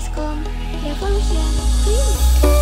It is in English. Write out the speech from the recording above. Pascom, la función.